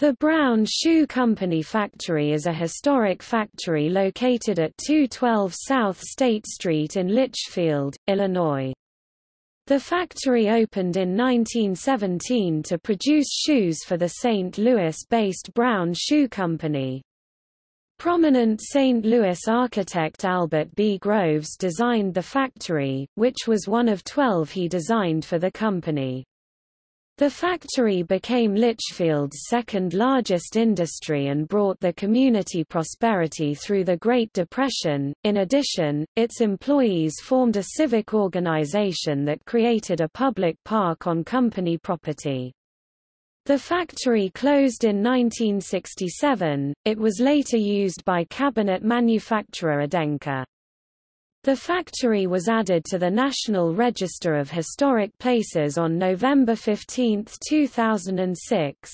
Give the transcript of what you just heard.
The Brown Shoe Company factory is a historic factory located at 212 South State Street in Litchfield, Illinois. The factory opened in 1917 to produce shoes for the St. Louis-based Brown Shoe Company. Prominent St. Louis architect Albert B. Groves designed the factory, which was one of 12 he designed for the company. The factory became Litchfield's second largest industry and brought the community prosperity through the Great Depression. In addition, its employees formed a civic organization that created a public park on company property. The factory closed in 1967. It was later used by cabinet manufacturer Adenca. The factory was added to the National Register of Historic Places on November 15, 2006.